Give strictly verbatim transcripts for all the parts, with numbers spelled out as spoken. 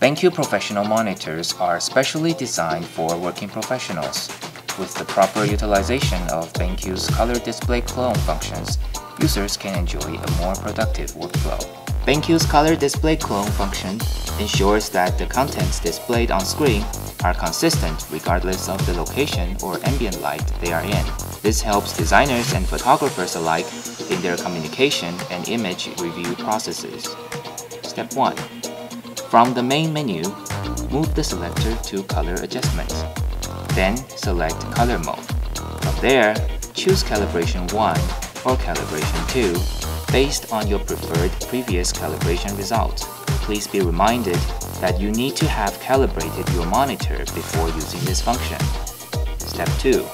BenQ professional monitors are specially designed for working professionals. With the proper utilization of BenQ's Color Display Clone functions, users can enjoy a more productive workflow. BenQ's Color Display Clone function ensures that the contents displayed on screen are consistent regardless of the location or ambient light they are in. This helps designers and photographers alike in their communication and image review processes. Step one. From the main menu, move the selector to Color Adjustments. Then select Color Mode. From there, choose Calibration one or Calibration two based on your preferred previous calibration result. Please be reminded that you need to have calibrated your monitor before using this function. Step two.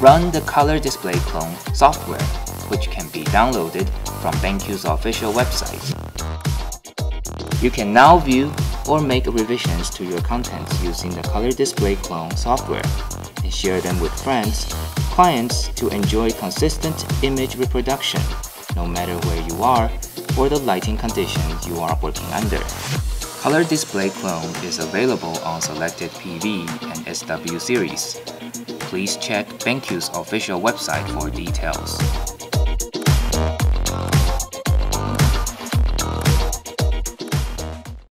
Run the Color Display Clone software, which can be downloaded from BenQ's official website. You can now view or make revisions to your contents using the Color Display Clone software and share them with friends, clients to enjoy consistent image reproduction, no matter where you are or the lighting conditions you are working under. Color Display Clone is available on selected P V and S W series. Please check BenQ's official website for details.